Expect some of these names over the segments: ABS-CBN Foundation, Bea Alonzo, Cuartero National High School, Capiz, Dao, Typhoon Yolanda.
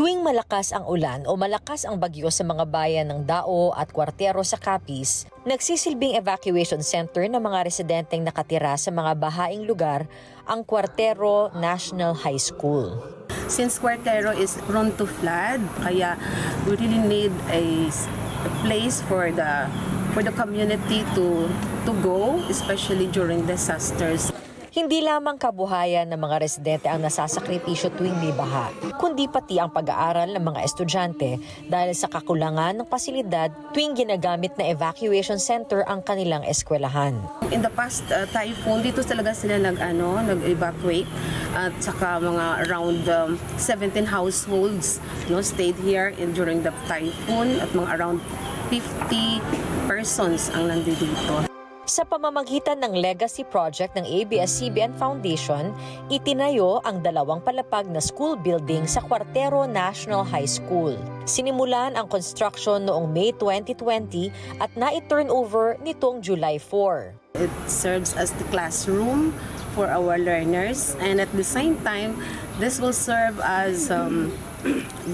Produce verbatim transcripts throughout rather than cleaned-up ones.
Tuwing malakas ang ulan o malakas ang bagyo sa mga bayan ng Dao at Cuartero sa Capiz, nagsisilbing evacuation center ng mga residenteng nakatira sa mga bahaing lugar ang Cuartero National High School. Since Cuartero is prone to flood, kaya we really need a place for the for the community to to go, especially during disasters. Hindi lamang kabuhayan ng mga residente ang nasasakripisyo tuwing may baha, kundi pati ang pag-aaral ng mga estudyante dahil sa kakulangan ng pasilidad tuwing ginagamit na evacuation center ang kanilang eskwelahan. In the past uh, typhoon, dito talaga sila nag-ano, nag-evacuate at saka mga around um, seventeen households no, stayed here in, during the typhoon at mga around fifty persons ang nandito dito. Sa pamamagitan ng legacy project ng A B S C B N Foundation, itinayo ang dalawang palapag na school building sa Cuartero National High School. Sinimulan ang construction noong May twenty twenty at nai-turnover nitong July four. It serves as the classroom for our learners, and at the same time, this will serve as um,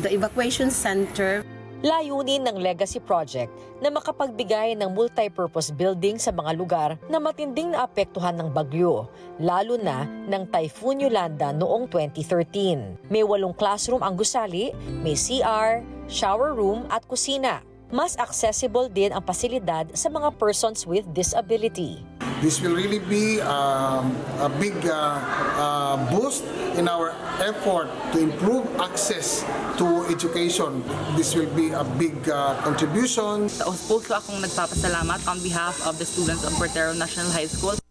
the evacuation center. Layunin ng Legacy Project na makapagbigay ng multi-purpose building sa mga lugar na matinding naapektuhan ng bagyo, lalo na ng Typhoon Yolanda noong twenty thirteen. May walong classroom ang gusali, may C R, shower room at kusina. Mas accessible din ang pasilidad sa mga persons with disability. This will really be uh, a big uh, uh, boost in our effort to improve access to education. This will be a big uh, contribution. Also akong nagpapasalamat on behalf of the students of Cuartero National High School.